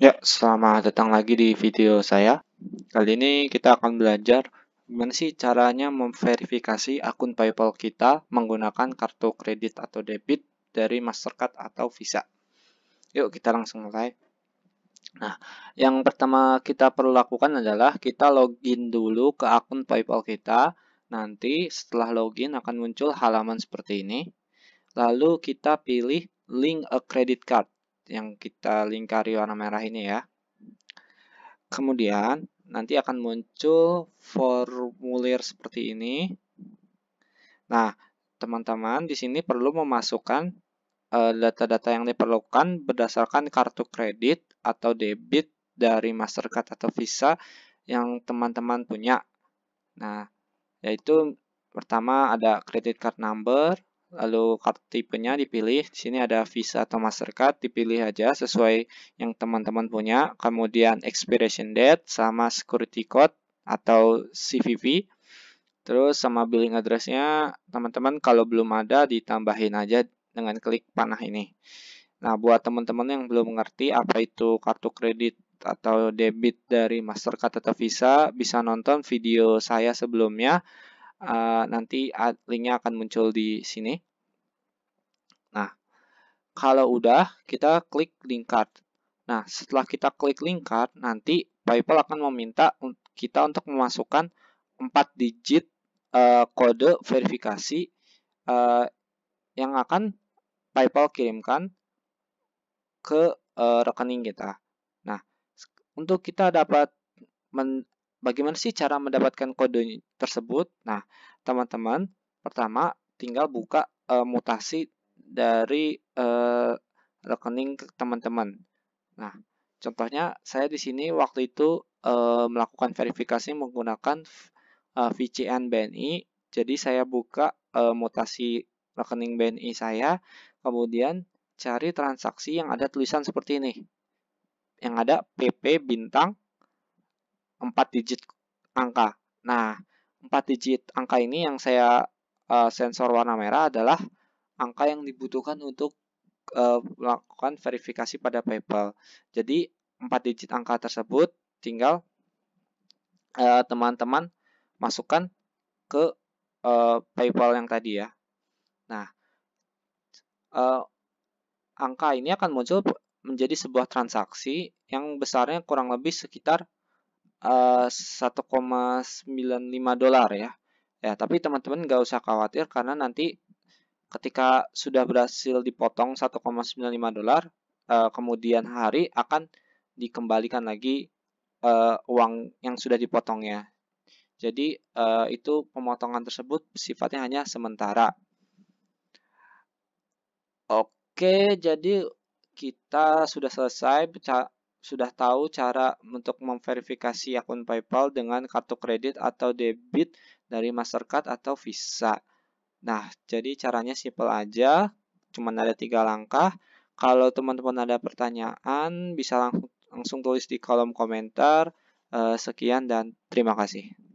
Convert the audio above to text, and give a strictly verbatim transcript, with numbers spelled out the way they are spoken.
Ya, selamat datang lagi di video saya. Kali ini kita akan belajar gimana sih caranya memverifikasi akun PayPal kita menggunakan kartu kredit atau debit dari Mastercard atau Visa. Yuk, kita langsung mulai. Nah, yang pertama kita perlu lakukan adalah kita login dulu ke akun PayPal kita. Nanti setelah login akan muncul halaman seperti ini. Lalu kita pilih link a credit card, yang kita lingkari warna merah ini ya. Kemudian nanti akan muncul formulir seperti ini. Nah, teman-teman di sini perlu memasukkan data-data uh, yang diperlukan berdasarkan kartu kredit atau debit dari Mastercard atau Visa yang teman-teman punya. Nah, yaitu pertama ada credit card number. Lalu kartu tipenya dipilih, di sini ada Visa atau Mastercard, dipilih aja sesuai yang teman-teman punya. Kemudian expiration date sama security code atau C V V. Terus sama billing address-nya, teman-teman kalau belum ada ditambahin aja dengan klik panah ini. Nah, buat teman-teman yang belum mengerti apa itu kartu kredit atau debit dari Mastercard atau Visa, bisa nonton video saya sebelumnya. Uh, nanti linknya akan muncul di sini. Nah, kalau udah kita klik link card. Nah, setelah kita klik link card, nanti PayPal akan meminta kita untuk memasukkan empat digit uh, kode verifikasi uh, yang akan PayPal kirimkan ke uh, rekening kita. Nah, untuk kita dapat men Bagaimana sih cara mendapatkan kode tersebut? Nah, teman-teman, pertama tinggal buka e, mutasi dari e, rekening teman-teman. Nah, contohnya saya di sini waktu itu e, melakukan verifikasi menggunakan e, V C N B N I. Jadi saya buka e, mutasi rekening B N I saya, kemudian cari transaksi yang ada tulisan seperti ini, yang ada P P bintang empat digit angka. Nah, empat digit angka ini yang saya uh, sensor warna merah adalah angka yang dibutuhkan untuk uh, melakukan verifikasi pada PayPal. Jadi, empat digit angka tersebut tinggal teman-teman uh, masukkan ke uh, PayPal yang tadi ya. Nah, uh, angka ini akan muncul menjadi sebuah transaksi yang besarnya kurang lebih sekitar Uh, satu koma sembilan lima dolar ya. Ya, tapi teman-teman nggak usah khawatir karena nanti ketika sudah berhasil dipotong satu koma sembilan lima dolar, uh, kemudian hari akan dikembalikan lagi uh, uang yang sudah dipotongnya. Jadi uh, itu pemotongan tersebut sifatnya hanya sementara. Oke, jadi kita sudah selesai sudah tahu cara untuk memverifikasi akun PayPal dengan kartu kredit atau debit dari Mastercard atau Visa. Nah, jadi caranya simpel aja, cuma ada tiga langkah. Kalau teman-teman ada pertanyaan, bisa langsung, langsung tulis di kolom komentar. Eh, sekian dan terima kasih.